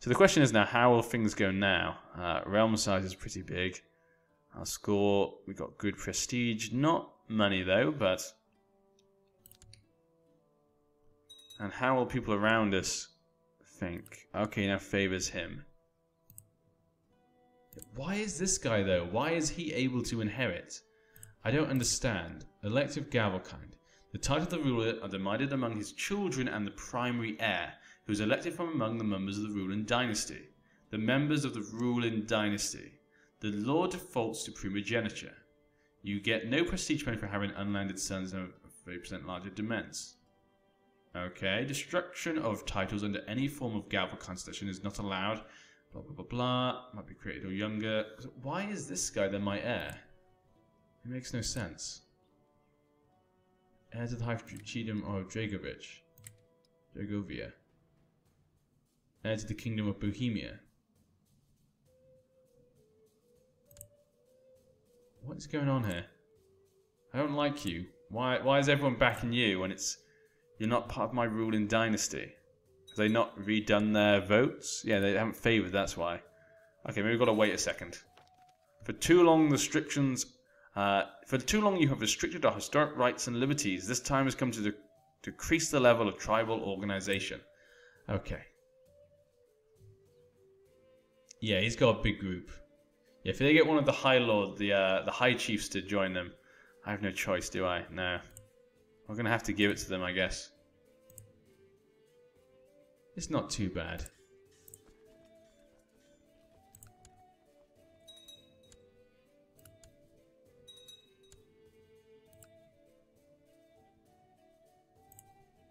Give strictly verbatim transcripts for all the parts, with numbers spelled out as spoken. So the question is now, how will things go now? Uh, realm size is pretty big. Our score, we got good prestige. Not money, though, but... And how will people around us think? Okay, now favors him. Why is this guy, though? Why is he able to inherit? I don't understand. Elective gavelkind. The title of the ruler are divided among his children and the primary heir, who is elected from among the members of the ruling dynasty. The members of the ruling dynasty. The law defaults to primogeniture. You get no prestige money for having unlanded sons and a thirty percent larger demesne. Okay, destruction of titles under any form of gavel constitution is not allowed. Blah, blah, blah, blah. Might be created or younger. Why is this guy then my heir? It makes no sense. Heir to the High Dukedom of Dregovich. Dregovia. Heir to the Kingdom of Bohemia. What is going on here? I don't like you. Why? Why is everyone backing you when it's you're not part of my ruling dynasty? Have they not redone their votes? Yeah, they haven't favoured. That's why. Okay, maybe we've got to wait a second. For too long, restrictions. Uh, for too long, you have restricted our historic rights and liberties. This time has come to de decrease the level of tribal organisation. Okay. Yeah, he's got a big group. Yeah, if they get one of the High Lord, the uh, the High Chiefs to join them, I have no choice, do I? No. I'm going to have to give it to them, I guess. It's not too bad.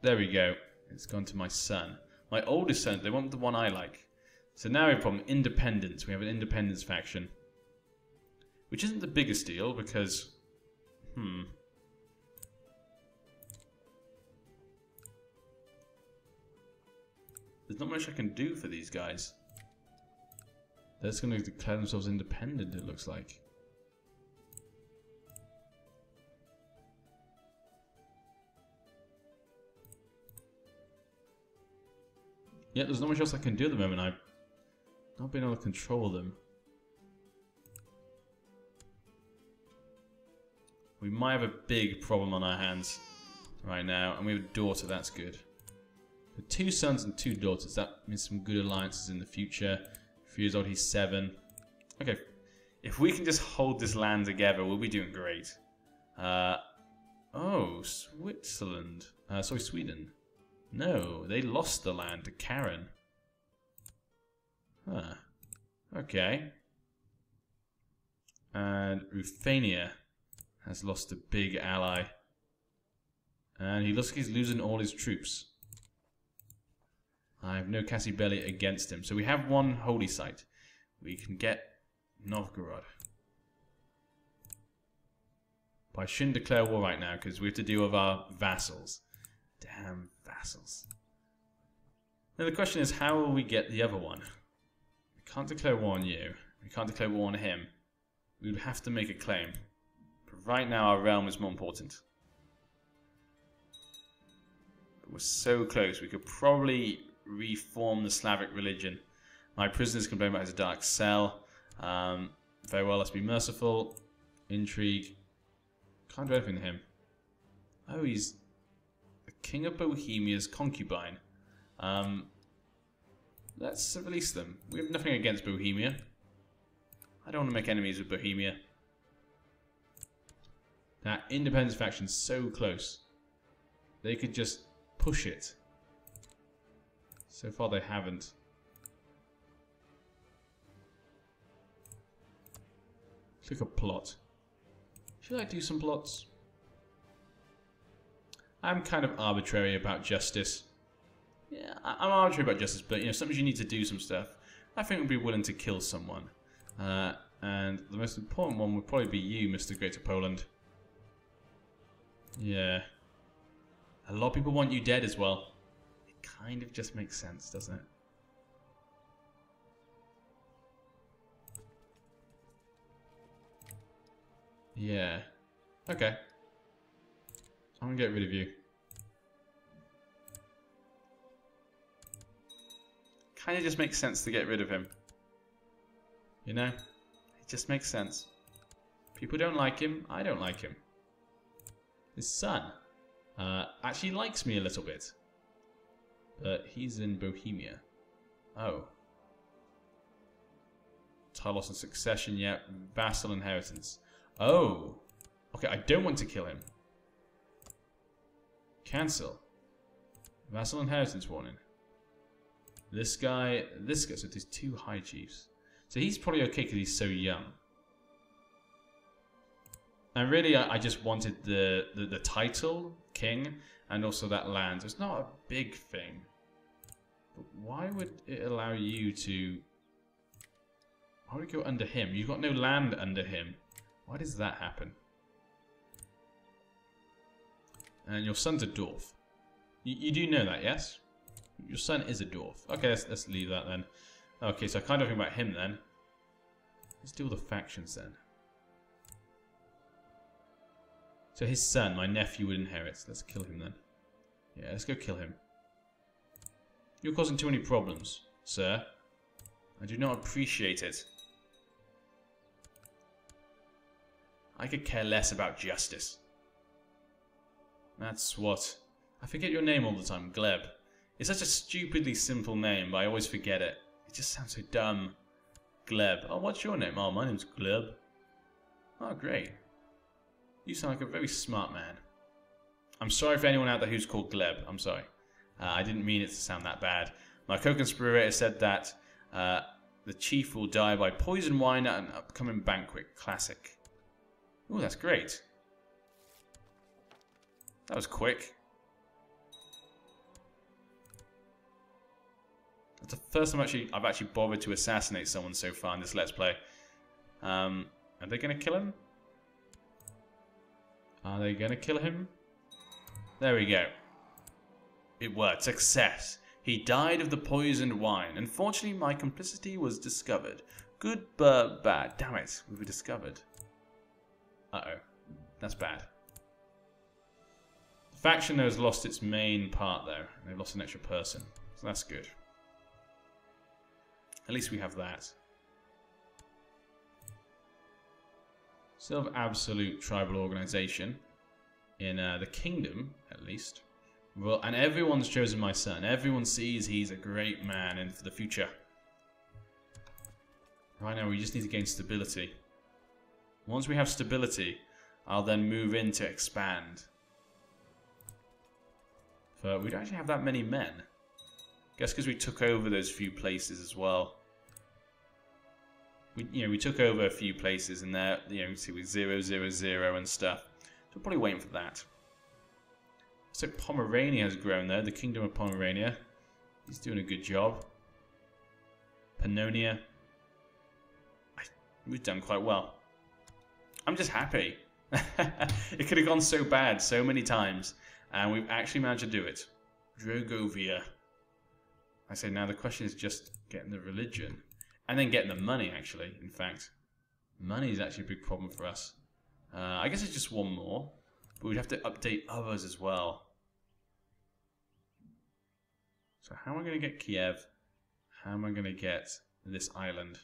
There we go. It's gone to my son. My oldest son, they want the one I like. So now we have a problem, independence. We have an independence faction. Which isn't the biggest deal because, hmm. There's not much I can do for these guys. They're just going to declare themselves independent, it looks like. Yeah, there's not much else I can do at the moment. I Not being able to control them. We might have a big problem on our hands right now, and we have a daughter, that's good. But two sons and two daughters, that means some good alliances in the future. A few years old, he's seven. Okay, if we can just hold this land together, we'll be doing great. Uh, oh, Switzerland. Uh, sorry, Sweden. No, they lost the land to Karen. Huh. Okay. And Ruthenia has lost a big ally. And he looks like he's losing all his troops. I have no Casus Belli against him. So we have one holy site. We can get Novgorod. But I shouldn't declare war right now because we have to deal with our vassals. Damn vassals. Now the question is, how will we get the other one? Can't declare war on you. We can't declare war on him. We would have to make a claim. But right now our realm is more important. But we're so close. We could probably reform the Slavic religion. My prisoners complain about his dark cell. Um, very well, let's be merciful. Intrigue. Can't do anything to him. Oh, he's the King of Bohemia's concubine. Um... Let's release them. We have nothing against Bohemia. I don't want to make enemies with Bohemia. That independence faction's so close. They could just push it. So far they haven't. Click a plot. Should I do some plots? I'm kind of arbitrary about justice. Yeah, I'm arbitrary about justice, but you know, sometimes you need to do some stuff. I think we'd be willing to kill someone. Uh, and the most important one would probably be you, Mister Greater Poland. Yeah. A lot of people want you dead as well. It kind of just makes sense, doesn't it? Yeah. Okay. I'm gonna get rid of you. Kind of just makes sense to get rid of him. You know? It just makes sense. People don't like him. I don't like him. His son uh, actually likes me a little bit. But he's in Bohemia. Oh. Title loss and succession, yeah. Vassal inheritance. Oh. Okay, I don't want to kill him. Cancel. Vassal inheritance warning. This guy, this guy, so there's two high chiefs. So he's probably okay because he's so young. And really, I, I just wanted the, the, the title, king, and also that land. It's not a big thing. But why would it allow you to... Why would it go under him? You've got no land under him. Why does that happen? And your son's a dwarf. You, you do know that, yes? Your son is a dwarf. Okay, let's, let's leave that then. Okay, so I can't do anything about him then. Let's deal with the factions then. So his son, my nephew, would inherit. Let's kill him then. Yeah, let's go kill him. You're causing too many problems, sir. I do not appreciate it. I could care less about justice. That's what... I forget your name all the time, Gleb. It's such a stupidly simple name, but I always forget it. It just sounds so dumb. Gleb. Oh, what's your name? Oh, my name's Gleb. Oh, great. You sound like a very smart man. I'm sorry for anyone out there who's called Gleb. I'm sorry. Uh, I didn't mean it to sound that bad. My co-conspirator said that uh, the chief will die by poison wine at an upcoming banquet. Classic. Oh, that's great. That was quick. That's the first time I've actually, I've actually bothered to assassinate someone so far in this Let's Play. Um, are they going to kill him? Are they going to kill him? There we go. It worked. Success. He died of the poisoned wine. Unfortunately, my complicity was discovered. Good, but bad. Damn it. We were discovered. Uh-oh. That's bad. The faction, though, has lost its main part, though. They've lost an extra person. So that's good. At least we have that. Still have absolute tribal organization. In uh, the kingdom, at least. Well, and everyone's chosen my son. Everyone sees he's a great man and for the future. Right now, we just need to gain stability. Once we have stability, I'll then move in to expand. But we don't actually have that many men. Guess because we took over those few places as well. We, you know, we took over a few places and there, you know, you see with zero, zero, zero and stuff. So we're probably waiting for that. So Pomerania has grown there, the Kingdom of Pomerania. He's doing a good job. Pannonia. I, we've done quite well. I'm just happy. It could have gone so bad so many times. And we've actually managed to do it. Dregovichia. I say now the question is just getting the religion. And then getting the money, actually, in fact. Money is actually a big problem for us. Uh, I guess it's just one more. But we'd have to update others as well. So how am I going to get Kiev? How am I going to get this island?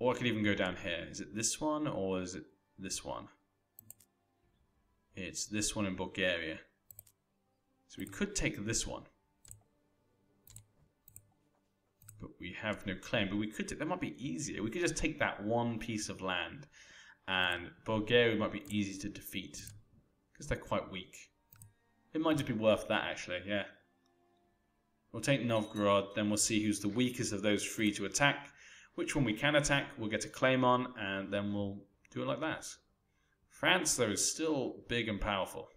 Or I could even go down here. Is it this one or is it this one? It's this one in Bulgaria. So we could take this one. But we have no claim. But we could take, that might be easier. We could just take that one piece of land. And Bulgaria might be easy to defeat. Because they're quite weak. It might just be worth that actually, yeah. We'll take Novgorod. Then we'll see who's the weakest of those three to attack. Which one we can attack, we'll get a claim on. And then we'll do it like that. France though is still big and powerful.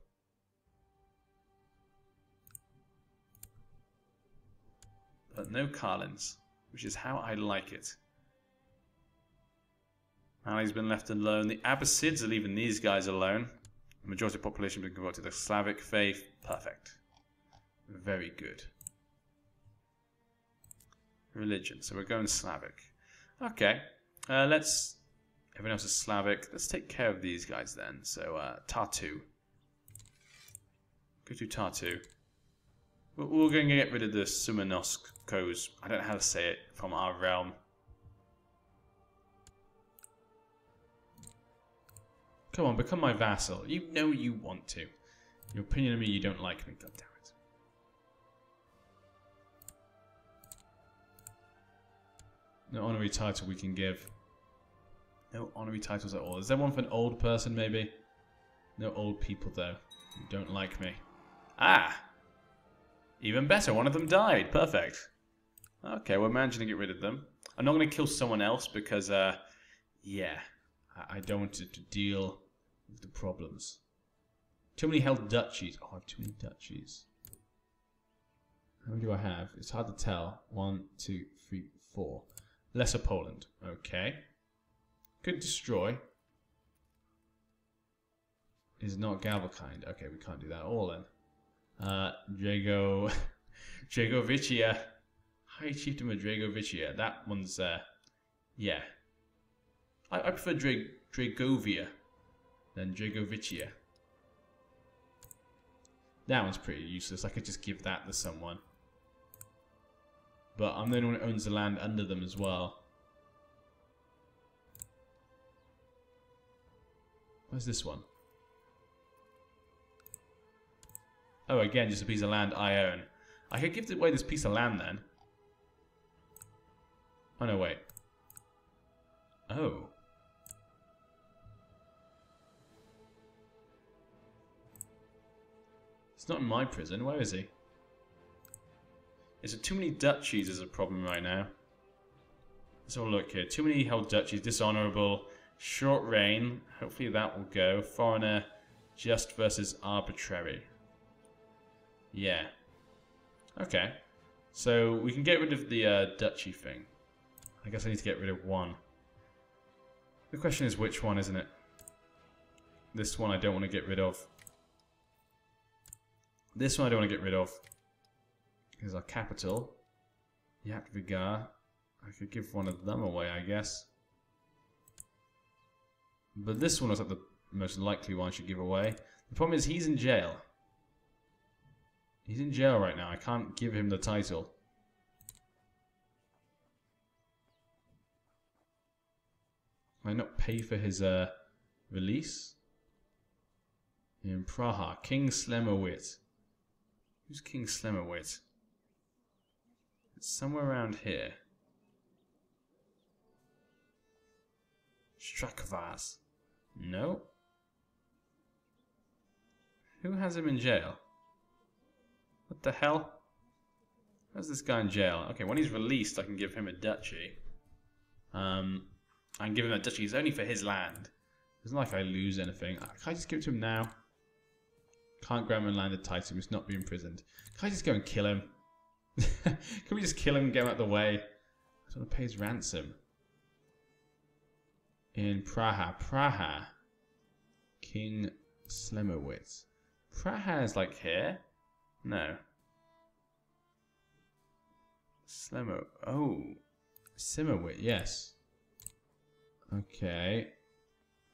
But no Carlins, which is how I like it. Mali's been left alone. The Abbasids are leaving these guys alone. The majority of the population has been converted to the Slavic faith. Perfect. Very good. Religion. So we're going Slavic. Okay. Uh, let's... Everyone else is Slavic. Let's take care of these guys then. So, uh, Tartu. Go to Tartu. We're going to get rid of the Sumanovskos. I don't know how to say it, from our realm. Come on, become my vassal. You know you want to. Your opinion of me, you don't like me. God damn it. No honorary title we can give. No honorary titles at all. Is there one for an old person, maybe? No old people, though. You don't like me. Ah! Even better, one of them died. Perfect. Okay, we're managing to get rid of them. I'm not going to kill someone else because, uh, yeah, I, I don't want to, to deal with the problems. Too many held duchies. Oh, I have too many duchies. How many do I have? It's hard to tell. One, two, three, four. Lesser Poland. Okay. Could destroy. Is not gavelkind. Okay, we can't do that at all then. Uh, Drago, Dregovichia, High Chieftain of Dregovichia. That one's, uh, yeah. I, I prefer Dreg Dregovia than Dregovichia. That one's pretty useless. I could just give that to someone. But I'm the only one who owns the land under them as well. Where's this one? Oh, again, just a piece of land I own. I could give away this piece of land then. Oh, no, wait. Oh. It's not in my prison. Where is he? Is it too many duchies is a problem right now? Let's have a look here. Too many held duchies. Dishonorable. Short reign. Hopefully that will go. Foreigner. Just versus arbitrary. Yeah. Okay. So we can get rid of the uh, duchy thing. I guess I need to get rid of one. The question is which one, isn't it? This one I don't want to get rid of. This one I don't want to get rid of. Here's our capital. Yatvigar. I could give one of them away, I guess. But this one was like the most likely one I should give away. The problem is he's in jail. He's in jail right now. I can't give him the title. Can I not pay for his uh, release? In Praha. King Slemowit. Who's King Slemowit? It's somewhere around here. Strakvas. No. Who has him in jail? What the hell? Where's this guy in jail? Okay, when he's released, I can give him a duchy. Um, I can give him a duchy. It's only for his land. It's not like I lose anything. Can I just give it to him now? Can't grant him a landed title. He must not be imprisoned. Can I just go and kill him? Can we just kill him and get him out of the way? I don't want to pay his ransom. In Praha. Praha. King Slemowit. Praha is like here. No. Slemo. Oh. Simowit, yes. Okay.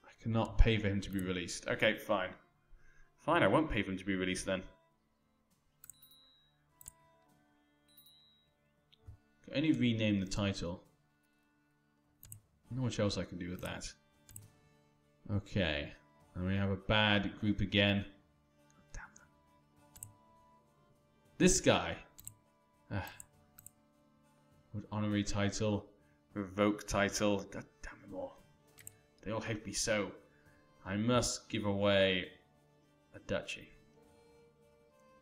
I cannot pay for him to be released. Okay, fine. Fine, I won't pay for him to be released then. Can only rename the title. Not much else I can do with that. Okay. And we have a bad group again. This guy. Ah. Honorary title. Revoke title. God damn them all. They all hate me so. I must give away a duchy.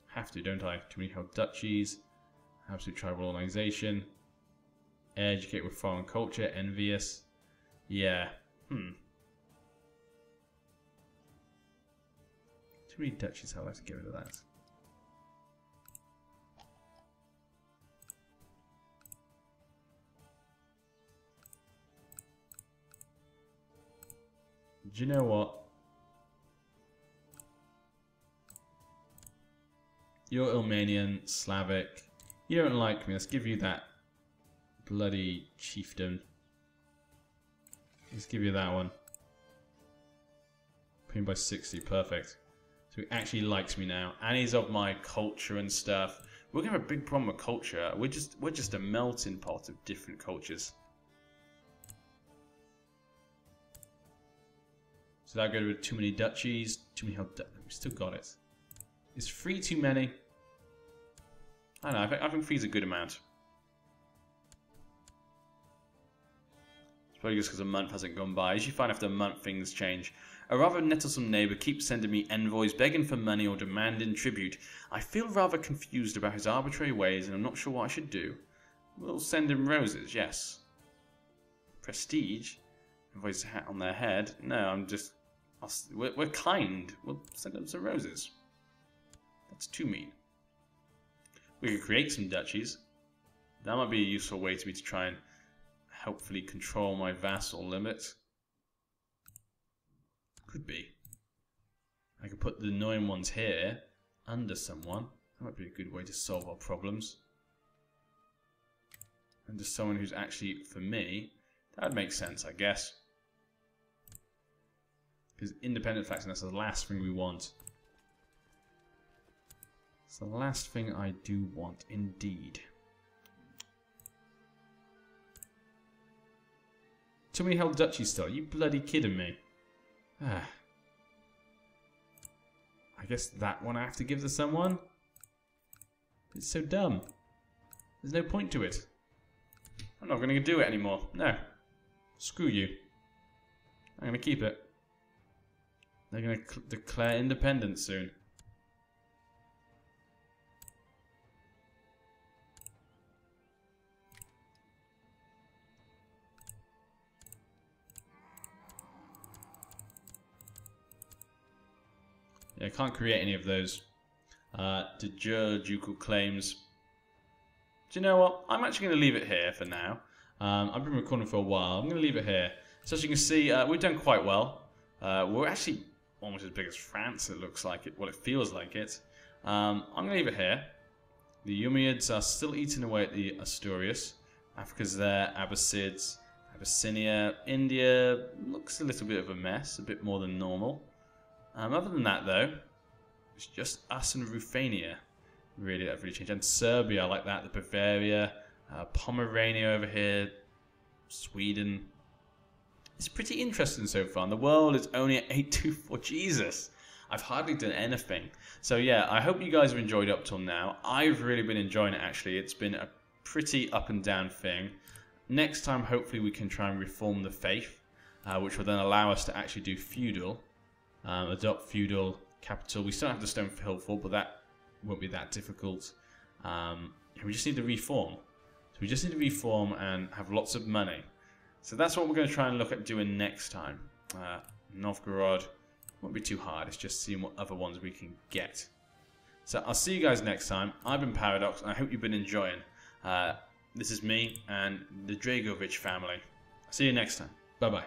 Have to, don't I? Too many held duchies. Absolute tribal organization. Educate with foreign culture. Envious. Yeah. Hmm. Too many duchies. I'll have to get rid of that. Do you know what? You're Ilmanian, Slavic. You don't like me. Let's give you that bloody chieftain. Let's give you that one. Pin by sixty. Perfect. So he actually likes me now. And he's of my culture and stuff. we're gonna have a big problem with culture. We're just we're just a melting pot of different cultures. So that goes with too many duchies, too many held. We still got it. Is three too many? I don't know. I think I think three's a good amount. It's probably just because a month hasn't gone by. As you find after a month, things change. A rather nettlesome neighbour keeps sending me envoys begging for money or demanding tribute. I feel rather confused about his arbitrary ways and I'm not sure what I should do. We'll send him roses, yes. Prestige? Envoys a hat on their head. No, I'm just... I'll, we're, we're kind. We'll send them some roses. That's too mean. We could create some duchies. That might be a useful way to me to try and helpfully control my vassal limit. Could be. I could put the annoying ones here, under someone. That might be a good way to solve our problems. Under someone who's actually, for me, that would make sense, I guess. Because independent faction, that's the last thing we want. It's the last thing I do want, indeed. Too many held duchies still, are you bloody kidding me? Ah. I guess that one I have to give to someone? It's so dumb. There's no point to it. I'm not going to do it anymore. No. Screw you. I'm going to keep it. They're going to declare independence soon. Yeah, I can't create any of those uh, de jure ducal claims. Do you know what? I'm actually going to leave it here for now. Um, I've been recording for a while. I'm going to leave it here. So as you can see, uh, we've done quite well. Uh, we're actually almost as big as France, it looks like it. Well, it feels like it. Um, I'm going to leave it here. The Umayyads are still eating away at the Asturias. Africa's there. Abbasids. Abyssinia. India looks a little bit of a mess. A bit more than normal. Um, other than that, though, it's just us and Ruthenia. Really, that really changed. And Serbia, I like that. The Bavaria, uh, Pomerania over here, Sweden. It's pretty interesting so far. And the world is only at eight two four. Jesus, I've hardly done anything. So yeah, I hope you guys have enjoyed up till now. I've really been enjoying it, actually. It's been a pretty up and down thing. Next time, hopefully, we can try and reform the faith, uh, which will then allow us to actually do feudal. Um, adopt feudal capital. We still have the stone for hill for, but that won't be that difficult. Um, we just need to reform. So we just need to reform and have lots of money. So that's what we're going to try and look at doing next time. Uh, Novgorod won't be too hard. It's just seeing what other ones we can get. So I'll see you guys next time. I've been Paradox, and I hope you've been enjoying. Uh, this is me and the Dregovich family. I'll see you next time. Bye bye.